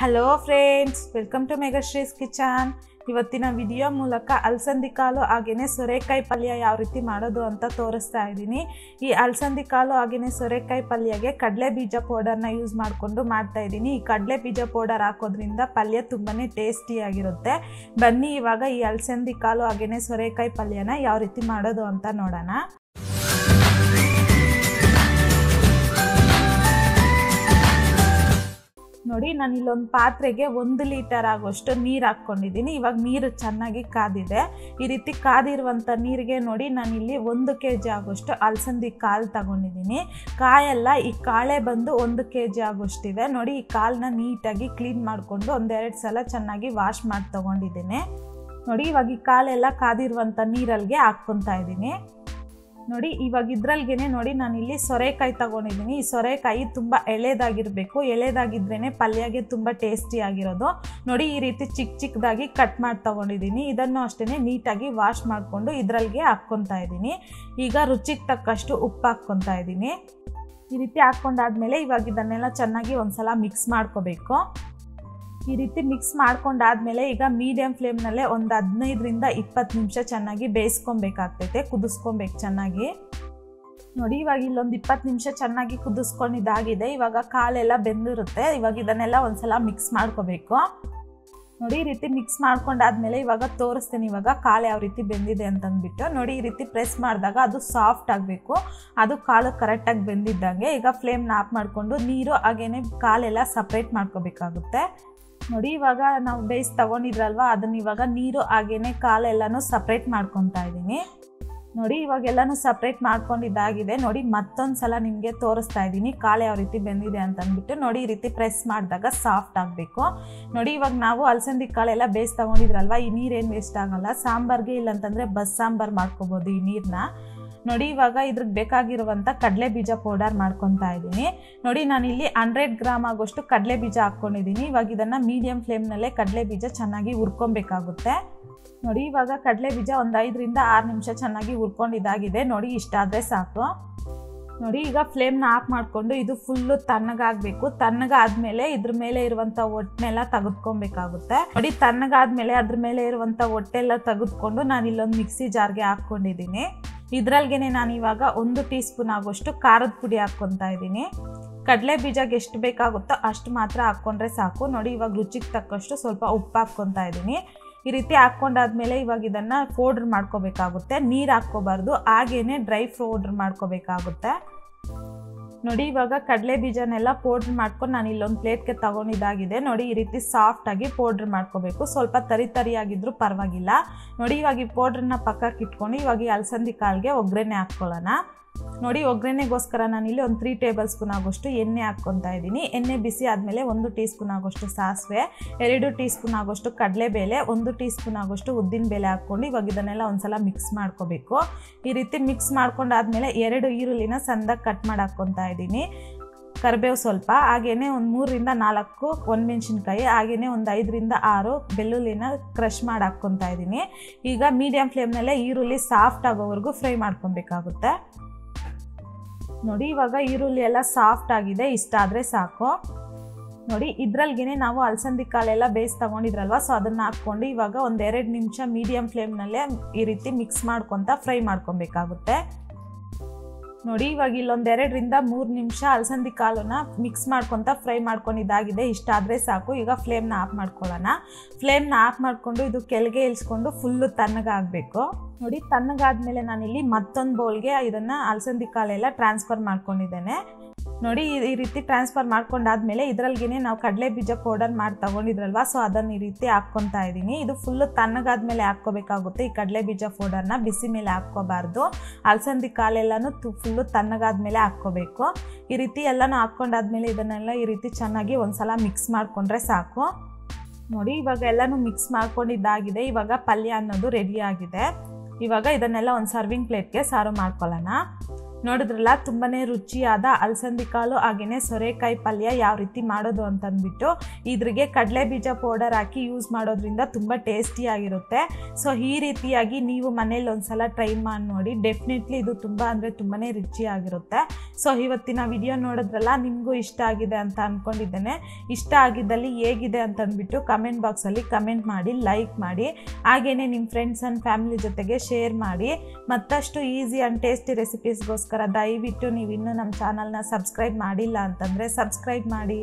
Hello friends, welcome to Megashree's kitchen. ಇವತ್ತಿನ video ಮೂಲಕ ಅಲಸಂದಿ ಕಾಳು ಹಾಗೆಯೇ ಸೊರೆಕಾಯಿ ಪಲ್ಯ ಯಾವ ರೀತಿ ಮಾಡೋದು ಅಂತ ತೋರಿಸ್ತಾ ಇದ್ದೀನಿ. ಈ ಅಲಸಂದಿ ಕಾಳು ಹಾಗೆಯೇ ಸೊರೆಕಾಯಿ ಪಲ್ಯಗೆ ಕಡಲೆ ಬೀಜ ಪೌಡರ್ನ ಯೂಸ್ ಮಾಡಿಕೊಂಡು ಮಾಡ್ತಾ ಇದ್ದೀನಿ. ಈ ಕಡಲೆ ಬೀಜ ಪೌಡರ್ ಹಾಕೋದ್ರಿಂದ ಪಲ್ಯ ತುಂಬಾ ಟೇಸ್ಟಿಯಾಗಿರುತ್ತೆ. ಬನ್ನಿ, ಇವಾಗ ಈ ಅಲಸಂದಿ ಕಾಳು ಹಾಗೆಯೇ ಸೊರೆಕಾಯಿ ಪಲ್ಯನ ಯಾವ ರೀತಿ ಮಾಡೋದು ಅಂತ ನೋಡೋಣ. ನೋಡಿ, ನಾನು ಇಲ್ಲೊಂದು ಪಾತ್ರೆಗೆ 1 ಲೀಟರ್ ಆಗೋಷ್ಟು ನೀರು ಹಾಕ್ಕೊಂಡಿದ್ದೀನಿ. ಇವಾಗ ನೀರು ಚೆನ್ನಾಗಿ ಕಾದಿದೆ. ಈ ರೀತಿ ಕಾದಿರುವಂಥ ನೀರಿಗೆ ನೋಡಿ, ನಾನಿಲ್ಲಿ 1 kg ಆಗೋಷ್ಟು ಅಲಸಂದಿ ಕಾಳು ತಗೊಂಡಿದ್ದೀನಿ. ಕಾಯೆಲ್ಲ ಈ ಕಾಳೆ ಬಂದು 1 kg ಆಗೋಷ್ಟಿವೆ. ನೋಡಿ, ಈ ಕಾಳನ್ನ ನೀಟಾಗಿ ಕ್ಲೀನ್ ಮಾಡಿಕೊಂಡು 1-2 ಸಲ ಚೆನ್ನಾಗಿ ವಾಶ್ ಮಾಡಿ ತೊಗೊಂಡಿದ್ದೀನಿ. ನೋಡಿ, ಇವಾಗ ಈ ಕಾಳೆಲ್ಲ ಕಾದಿರುವಂಥ ನೀರಲ್ಲಿಗೆ ಹಾಕ್ಕೊತಾ ಇದ್ದೀನಿ. ನೋಡಿ, ಇವಾಗ ಇದ್ರಲ್ಗೇನೆ ನೋಡಿ, ನಾನಿಲ್ಲಿ ಸೊರೆಕಾಯಿ ತಗೊಂಡಿದ್ದೀನಿ. ಈ ಸೊರೆಕಾಯಿ ತುಂಬ ಎಳೆದಾಗಿರಬೇಕು. ಎಳೆದಾಗಿದ್ರೇ ಪಲ್ಯಗೆ ತುಂಬ ಟೇಸ್ಟಿಯಾಗಿರೋದು. ನೋಡಿ, ಈ ರೀತಿ ಚಿಕ್ಕ ಚಿಕ್ಕದಾಗಿ ಕಟ್ ಮಾಡಿ ತೊಗೊಂಡಿದ್ದೀನಿ. ಇದನ್ನು ಅಷ್ಟೇ ನೀಟಾಗಿ ವಾಶ್ ಮಾಡಿಕೊಂಡು ಇದರಲ್ಲಿಗೆ ಹಾಕ್ಕೊತಾ ಇದ್ದೀನಿ. ಈಗ ರುಚಿಗೆ ತಕ್ಕಷ್ಟು ಉಪ್ಪು ಹಾಕ್ಕೊತಾ ಇದ್ದೀನಿ. ಈ ರೀತಿ ಹಾಕ್ಕೊಂಡಾದ್ಮೇಲೆ ಇವಾಗ ಇದನ್ನೆಲ್ಲ ಚೆನ್ನಾಗಿ ಒಂದ್ಸಲ ಮಿಕ್ಸ್ ಮಾಡ್ಕೋಬೇಕು. ಈ ರೀತಿ ಮಿಕ್ಸ್ ಮಾಡ್ಕೊಂಡಾದ್ಮೇಲೆ ಈಗ ಮೀಡಿಯಮ್ ಫ್ಲೇಮ್ನಲ್ಲೇ ಒಂದು 15 ರಿಂದ 20 ನಿಮಿಷ ಚೆನ್ನಾಗಿ ಬೇಯಿಸ್ಕೊಬೇಕಾಗ್ತೈತೆ, ಕುದಿಸ್ಕೊಬೇಕು ಚೆನ್ನಾಗಿ. ನೋಡಿ, ಇವಾಗ ಇಲ್ಲೊಂದು 20 ನಿಮಿಷ ಚೆನ್ನಾಗಿ ಕುದಿಸ್ಕೊಂಡಿದ್ದಾಗಿದೆ. ಇವಾಗ ಕಾಲೆಲ್ಲ ಬೆಂದಿರುತ್ತೆ. ಇವಾಗ ಇದನ್ನೆಲ್ಲ ಒಂದ್ಸಲ ಮಿಕ್ಸ್ ಮಾಡ್ಕೋಬೇಕು. ನೋಡಿ, ಈ ರೀತಿ ಮಿಕ್ಸ್ ಮಾಡ್ಕೊಂಡಾದ್ಮೇಲೆ ಇವಾಗ ತೋರಿಸ್ತೀನಿ ಇವಾಗ ಕಾಳು ಯಾವ ರೀತಿ ಬೆಂದಿದೆ ಅಂತಂದ್ಬಿಟ್ಟು. ನೋಡಿ, ಈ ರೀತಿ ಪ್ರೆಸ್ ಮಾಡಿದಾಗ ಅದು ಸಾಫ್ಟ್ ಆಗಬೇಕು. ಅದು ಕಾಳು ಕರೆಕ್ಟಾಗಿ ಬೆಂದಿದ್ದಂಗೆ. ಈಗ ಫ್ಲೇಮ್ನ ಆಫ್ ಮಾಡಿಕೊಂಡು ನೀರು ಹಾಗೇನೆ ಕಾಲೆಲ್ಲ ಸಪ್ರೇಟ್ ಮಾಡ್ಕೋಬೇಕಾಗುತ್ತೆ. ನೋಡಿ, ಇವಾಗ ನಾವು ಬೇಯಿಸಿ ತಗೊಂಡಿದ್ರಲ್ವ, ಅದನ್ನ ಇವಾಗ ನೀರು ಹಾಗೇನೆ ಕಾಲೆಲ್ಲನೂ ಸಪ್ರೇಟ್ ಮಾಡ್ಕೊತಾ ಇದ್ದೀನಿ. ನೋಡಿ, ಇವಾಗೆಲ್ಲನೂ ಸಪ್ರೇಟ್ ಮಾಡ್ಕೊಂಡಿದ್ದಾಗಿದೆ. ನೋಡಿ, ಮತ್ತೊಂದು ಸಲ ನಿಮಗೆ ತೋರಿಸ್ತಾ ಇದ್ದೀನಿ ಕಾಳು ಯಾವ ರೀತಿ ಬೆಂದಿದೆ ಅಂತಂದ್ಬಿಟ್ಟು. ನೋಡಿ, ಈ ರೀತಿ ಪ್ರೆಸ್ ಮಾಡಿದಾಗ ಸಾಫ್ಟ್ ಆಗಬೇಕು. ನೋಡಿ, ಇವಾಗ ನಾವು ಅಲಸಂದಿ ಕಾಳೆಲ್ಲ ಬೇಯಿಸಿ ತಗೊಂಡಿದ್ರಲ್ವ, ಈ ನೀರೇನು ವೇಸ್ಟ್ ಆಗಲ್ಲ. ಸಾಂಬಾರ್ಗೆ ಇಲ್ಲಂತಂದರೆ ಬಸ್ ಸಾಂಬಾರು ಮಾಡ್ಕೋಬೋದು ಈ ನೀರನ್ನ. ನೋಡಿ, ಇವಾಗ ಇದ್ರಿಗೆ ಬೇಕಾಗಿರುವಂಥ ಕಡಲೆ ಬೀಜ ಪೌಡರ್ ಮಾಡ್ಕೊತಾ ಇದ್ದೀನಿ. ನೋಡಿ, ನಾನಿಲ್ಲಿ 100 ಗ್ರಾಮ್ ಆಗೋಷ್ಟು ಕಡಲೆ ಬೀಜ ಹಾಕ್ಕೊಂಡಿದ್ದೀನಿ. ಇವಾಗ ಇದನ್ನು ಮೀಡಿಯಮ್ ಫ್ಲೇಮ್ನಲ್ಲೇ ಕಡಲೆ ಬೀಜ ಚೆನ್ನಾಗಿ ಹುರ್ಕೊಬೇಕಾಗುತ್ತೆ. ನೋಡಿ, ಇವಾಗ ಕಡಲೆ ಬೀಜ ಒಂದು 5 ರಿಂದ 6 ನಿಮಿಷ ಚೆನ್ನಾಗಿ ಹುರ್ಕೊಂಡಿದ್ದಾಗಿದೆ. ನೋಡಿ, ಇಷ್ಟಾದರೆ ಸಾಕು. ನೋಡಿ, ಈಗ ಫ್ಲೇಮ್ನ ಆಫ್ ಮಾಡಿಕೊಂಡು ಇದು ಫುಲ್ಲು ತಣ್ಣಗಾಗಬೇಕು. ತಣ್ಣಗಾದ್ಮೇಲೆ ಇದ್ರ ಮೇಲೆ ಇರುವಂಥ ಹೊಟ್ಟೆನೆಲ್ಲ ತೆಗೆದುಕೊಬೇಕಾಗುತ್ತೆ. ನೋಡಿ, ತಣ್ಣಗಾದ್ಮೇಲೆ ಅದ್ರ ಮೇಲೆ ಇರುವಂಥ ಹೊಟ್ಟೆಲ್ಲ ತೆಗೆದುಕೊಂಡು ನಾನು ಇಲ್ಲೊಂದು ಮಿಕ್ಸಿ ಜಾರ್ಗೆ ಹಾಕ್ಕೊಂಡಿದ್ದೀನಿ. ಇದರಲ್ಗೇನೆ ನಾನು ಇವಾಗ 1 ಟೀ ಸ್ಪೂನ್ ಆಗೋಷ್ಟು ಖಾರದ ಪುಡಿ ಹಾಕ್ಕೊತಾ ಇದ್ದೀನಿ. ಕಡಲೆ ಬೀಜಕ್ಕೆ ಎಷ್ಟು ಬೇಕಾಗುತ್ತೋ ಅಷ್ಟು ಮಾತ್ರ ಹಾಕ್ಕೊಂಡ್ರೆ ಸಾಕು. ನೋಡಿ, ಇವಾಗ ರುಚಿಗೆ ತಕ್ಕಷ್ಟು ಸ್ವಲ್ಪ ಉಪ್ಪು ಹಾಕ್ಕೊತಾ ಇದ್ದೀನಿ. ಈ ರೀತಿ ಹಾಕ್ಕೊಂಡಾದ್ಮೇಲೆ ಇವಾಗ ಇದನ್ನು ಪೌಡ್ರ್ ಮಾಡ್ಕೋಬೇಕಾಗುತ್ತೆ. ನೀರು ಹಾಕ್ಕೋಬಾರ್ದು, ಹಾಗೇನೆ ಡ್ರೈ ಪೌಡ್ರ್ ಮಾಡ್ಕೋಬೇಕಾಗುತ್ತೆ. ನೋಡಿ, ಇವಾಗ ಕಡಲೆ ಬೀಜನೆಲ್ಲ ಪೌಡ್ರ್ ಮಾಡ್ಕೊಂಡು ನಾನು ಇಲ್ಲೊಂದು ಪ್ಲೇಟ್ಗೆ ತಗೊಂಡಿದ್ದಾಗಿದೆ. ನೋಡಿ, ಈ ರೀತಿ ಸಾಫ್ಟಾಗಿ ಪೌಡ್ರ್ ಮಾಡ್ಕೋಬೇಕು. ಸ್ವಲ್ಪ ತರಿಯಾಗಿದ್ರೂ ಪರವಾಗಿಲ್ಲ. ನೋಡಿ, ಇವಾಗ ಈ ಪೌಡ್ರನ್ನ ಪಕ್ಕಕ್ಕೆ ಇಟ್ಕೊಂಡು ಇವಾಗ ಈ ಅಲಸಂದಿ ಕಾಳಿಗೆ ಒಗ್ಗರಣೆ ಹಾಕ್ಕೊಳ್ಳೋಣ. ನೋಡಿ, ಒಗ್ಗರಣೆಗೋಸ್ಕರ ನಾನಿಲ್ಲಿ ಒಂದು 3 ಟೇಬಲ್ ಸ್ಪೂನ್ ಆಗೋಷ್ಟು ಎಣ್ಣೆ ಹಾಕ್ಕೊತಾ ಇದ್ದೀನಿ. ಎಣ್ಣೆ ಬಿಸಿ ಆದಮೇಲೆ 1 ಟೀ ಸ್ಪೂನ್ ಆಗೋಷ್ಟು ಸಾಸಿವೆ, 2 ಟೀ ಸ್ಪೂನ್ ಆಗೋಷ್ಟು ಕಡಲೆಬೇಳೆ, 1 ಟೀ ಸ್ಪೂನ್ ಆಗೋಷ್ಟು ಉದ್ದಿನ ಬೇಳೆ ಹಾಕ್ಕೊಂಡು ಇವಾಗ ಇದನ್ನೆಲ್ಲ ಒಂದ್ಸಲ ಮಿಕ್ಸ್ ಮಾಡ್ಕೋಬೇಕು. ಈ ರೀತಿ ಮಿಕ್ಸ್ ಮಾಡ್ಕೊಂಡಾದ್ಮೇಲೆ 2 ಈರುಳ್ಳಿನ ಸಣ್ಣದಾಗಿ ಕಟ್ ಮಾಡಿ ಹಾಕ್ಕೊತಾ ಇದ್ದೀನಿ. ಕರಿಬೇವು ಸ್ವಲ್ಪ, ಹಾಗೆಯೇ ಒಂದು 3 ರಿಂದ 4 ಒಣಮೆಣಸಿನ್ಕಾಯಿ, ಹಾಗೆಯೇ ಒಂದು 5 ರಿಂದ 6 ಬೆಳ್ಳುಳ್ಳಿನ ಕ್ರಷ್ ಮಾಡಿ ಹಾಕ್ಕೊತಾ ಇದ್ದೀನಿ. ಈಗ ಮೀಡಿಯಮ್ ಫ್ಲೇಮ್ನಲ್ಲೇ ಈರುಳ್ಳಿ ಸಾಫ್ಟ್ ಆಗೋವರೆಗೂ ಫ್ರೈ ಮಾಡ್ಕೊಬೇಕಾಗುತ್ತೆ. ನೋಡಿ, ಇವಾಗ ಈರುಳ್ಳಿ ಎಲ್ಲ ಸಾಫ್ಟ್ ಆಗಿದೆ. ಇಷ್ಟಾದರೆ ಸಾಕು. ನೋಡಿ, ಇದರಲ್ಗೇನೆ ನಾವು ಅಲಸಂದಿ ಕಾಳೆಲ್ಲ ಬೇಯಿಸಿ ತಗೊಂಡಿದ್ರಲ್ವ, ಸೊ ಅದನ್ನು ಹಾಕ್ಕೊಂಡು ಇವಾಗ ಒಂದು 2 ನಿಮಿಷ ಮೀಡಿಯಮ್ ಫ್ಲೇಮ್ನಲ್ಲೇ ಈ ರೀತಿ ಮಿಕ್ಸ್ ಮಾಡ್ಕೊತ ಫ್ರೈ ಮಾಡ್ಕೊಬೇಕಾಗುತ್ತೆ. ನೋಡಿ, ಇವಾಗ ಇಲ್ಲೊಂದು 2 ರಿಂದ 3 ನಿಮಿಷ ಅಲಸಂದಿ ಕಾಳನ್ನ ಮಿಕ್ಸ್ ಮಾಡ್ಕೊತ ಫ್ರೈ ಮಾಡ್ಕೊಂಡಿದ್ದಾಗಿದೆ. ಇಷ್ಟಾದರೆ ಸಾಕು. ಈಗ ಫ್ಲೇಮ್ನ ಆಫ್ ಮಾಡ್ಕೊಳ್ಳೋಣ. ಫ್ಲೇಮ್ನ ಆಫ್ ಮಾಡಿಕೊಂಡು ಇದು ಕೆಳಗೆ ಇಳಿಸ್ಕೊಂಡು ಫುಲ್ಲು ತಣ್ಣಗಾಗಬೇಕು. ನೋಡಿ, ತಣ್ಣಗಾದ್ಮೇಲೆ ನಾನಿಲ್ಲಿ ಮತ್ತೊಂದು ಬೌಲ್ಗೆ ಇದನ್ನು ಅಲಸಂದಿ ಕಾಳೆಲ್ಲ ಟ್ರಾನ್ಸ್ಫರ್ ಮಾಡ್ಕೊಂಡಿದ್ದೇನೆ. ನೋಡಿ, ಈ ರೀತಿ ಟ್ರಾನ್ಸ್ಫರ್ ಮಾಡ್ಕೊಂಡಾದ್ಮೇಲೆ ಇದರಲ್ಗೇನೆ ನಾವು ಕಡಲೆ ಬೀಜ ಪೌಡರ್ ಮಾಡಿ ತಗೊಂಡಿದ್ರಲ್ವ, ಸೊ ಅದನ್ನು ಈ ರೀತಿ ಹಾಕ್ಕೊತಾ ಇದ್ದೀನಿ. ಇದು ಫುಲ್ಲು ತಣ್ಣಗಾದ್ಮೇಲೆ ಹಾಕ್ಕೋಬೇಕಾಗುತ್ತೆ. ಈ ಕಡಲೆ ಬೀಜ ಪೌಡರ್ನ ಬಿಸಿ ಮೇಲೆ ಹಾಕ್ಕೋಬಾರ್ದು. ಅಲಸಂದಿ ಕಾಳೆಲ್ಲನೂ ಫುಲ್ಲು ತಣ್ಣಗಾದ್ಮೇಲೆ ಹಾಕ್ಕೋಬೇಕು. ಈ ರೀತಿ ಎಲ್ಲನೂ ಹಾಕ್ಕೊಂಡಾದ್ಮೇಲೆ ಇದನ್ನೆಲ್ಲ ಈ ರೀತಿ ಚೆನ್ನಾಗಿ ಒಂದ್ಸಲ ಮಿಕ್ಸ್ ಮಾಡಿಕೊಂಡ್ರೆ ಸಾಕು. ನೋಡಿ, ಇವಾಗ ಎಲ್ಲನೂ ಮಿಕ್ಸ್ ಮಾಡ್ಕೊಂಡಿದ್ದಾಗಿದೆ. ಇವಾಗ ಪಲ್ಯ ಅನ್ನೋದು ರೆಡಿಯಾಗಿದೆ. ಇವಾಗ ಇದನ್ನೆಲ್ಲ ಒಂದು ಸರ್ವಿಂಗ್ ಪ್ಲೇಟ್ಗೆ ಸರ್ವ್ ಮಾಡ್ಕೊಳ್ಳೋಣ. ನೋಡಿದ್ರಲ್ಲ ತುಂಬಾನೇ ರುಚಿಯಾದ ಅಲಸಂದಿ ಕಾಳು ಹಾಗೇನೇ ಸೋರೆಕಾಯಿ ಪಲ್ಯ ಯಾವ ರೀತಿ ಮಾಡೋದು ಅಂತ ಅಂದ್ಬಿಟ್ಟು ಇದರಿಗೆ ಕಡಲೆ ಬೀಜ ಪೌಡರ್ ಹಾಕಿ ಯೂಸ್ ಮಾಡೋದ್ರಿಂದ ತುಂಬಾ ಟೇಸ್ಟಿ ಆಗಿರುತ್ತೆ. ಸೊ ಈ ರೀತಿಯಾಗಿ ನೀವು ಮನೆಯಲ್ಲಿ ಒಂದ್ಸಲ ಟ್ರೈ ಮಾಡಿ ನೋಡಿ, ಡೆಫಿನೆಟ್ಲಿ ಇದು ತುಂಬಾ ಅಂದ್ರೆ ತುಂಬಾನೇ ರುಚಿಯಾಗಿರುತ್ತೆ. ಸೊ ಇವತ್ತಿನ ವಿಡಿಯೋ ನೋಡಿದ್ರಲ್ಲ, ನಿಮಗೂ ಇಷ್ಟ ಆಗಿದೆ ಅಂತ ಅಂದ್ಕೊಂಡಿದ್ದೇನೆ. ಇಷ್ಟ ಆಗಿದ್ದಲ್ಲಿ ಹೇಗಿದೆ ಅಂತ ಅಂದ್ಬಿಟ್ಟು ಕಮೆಂಟ್ ಬಾಕ್ಸಲ್ಲಿ ಕಮೆಂಟ್ ಮಾಡಿ, ಲೈಕ್ ಮಾಡಿ, ಹಾಗೇನೆ ನಿಮ್ಮ ಫ್ರೆಂಡ್ಸ್ ಆ್ಯಂಡ್ ಫ್ಯಾಮಿಲಿ ಜೊತೆಗೆ ಶೇರ್ ಮಾಡಿ. ಮತ್ತಷ್ಟು ಈಸಿ ಆ್ಯಂಡ್ ಟೇಸ್ಟಿ ರೆಸಿಪೀಸ್ಗೋಸ್ಕರ ದಯವಿಟ್ಟು ನೀವು ಇನ್ನೂ ನಮ್ಮ ಚಾನಲ್ನ ಸಬ್ಸ್ಕ್ರೈಬ್ ಮಾಡಿಲ್ಲ ಅಂತಂದರೆ ಸಬ್ಸ್ಕ್ರೈಬ್ ಮಾಡಿ.